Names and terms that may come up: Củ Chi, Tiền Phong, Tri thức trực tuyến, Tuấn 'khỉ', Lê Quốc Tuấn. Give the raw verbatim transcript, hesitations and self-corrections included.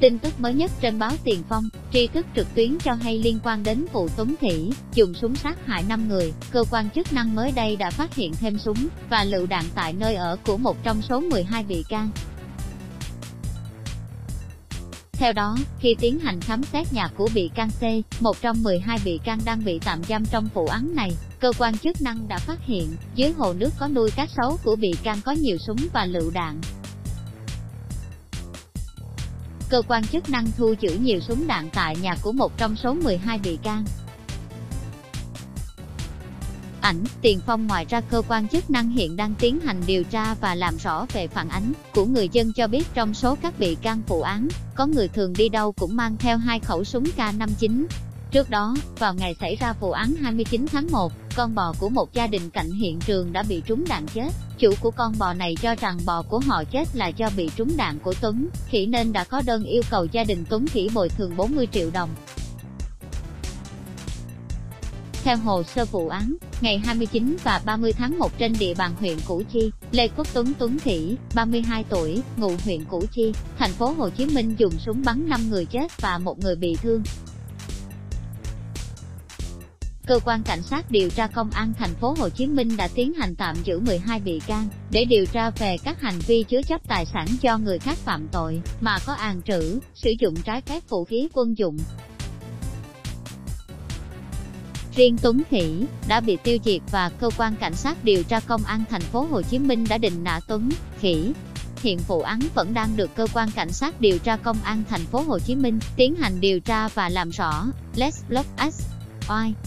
Tin tức mới nhất trên báo Tiền Phong, Tri thức trực tuyến cho hay liên quan đến vụ Tuấn 'khỉ' dùng súng sát hại năm người, cơ quan chức năng mới đây đã phát hiện thêm súng và lựu đạn tại nơi ở của một trong số mười hai bị can. Theo đó, khi tiến hành khám xét nhà của bị can C, một trong mười hai bị can đang bị tạm giam trong vụ án này, cơ quan chức năng đã phát hiện, dưới hồ nước có nuôi cá sấu của bị can có nhiều súng và lựu đạn. Cơ quan chức năng thu giữ nhiều súng đạn tại nhà của một trong số mười hai bị can. Ảnh, Tiền Phong. Ngoài ra, cơ quan chức năng hiện đang tiến hành điều tra và làm rõ về phản ánh của người dân cho biết trong số các bị can vụ án, có người thường đi đâu cũng mang theo hai khẩu súng K năm mươi chín. Trước đó, vào ngày xảy ra vụ án hai mươi chín tháng một, con bò của một gia đình cạnh hiện trường đã bị trúng đạn chết. Chủ của con bò này cho rằng bò của họ chết là do bị trúng đạn của Tuấn 'khỉ' nên đã có đơn yêu cầu gia đình Tuấn 'khỉ' bồi thường bốn mươi triệu đồng. Theo hồ sơ vụ án, ngày hai mươi chín và ba mươi tháng một trên địa bàn huyện Củ Chi, Lê Quốc Tuấn Tuấn 'khỉ', ba mươi hai tuổi, ngụ huyện Củ Chi, thành phố Hồ Chí Minh dùng súng bắn năm người chết và một người bị thương. Cơ quan cảnh sát điều tra Công an thành phố Hồ Chí Minh đã tiến hành tạm giữ mười hai bị can để điều tra về các hành vi chứa chấp tài sản cho người khác phạm tội mà có tàng trữ, sử dụng trái phép vũ khí quân dụng. Riêng Tuấn 'khỉ' đã bị tiêu diệt và cơ quan cảnh sát điều tra Công an thành phố Hồ Chí Minh đã định nã Tuấn 'khỉ'. Hiện vụ án vẫn đang được cơ quan cảnh sát điều tra Công an thành phố Hồ Chí Minh tiến hành điều tra và làm rõ. Let's block us. Oai.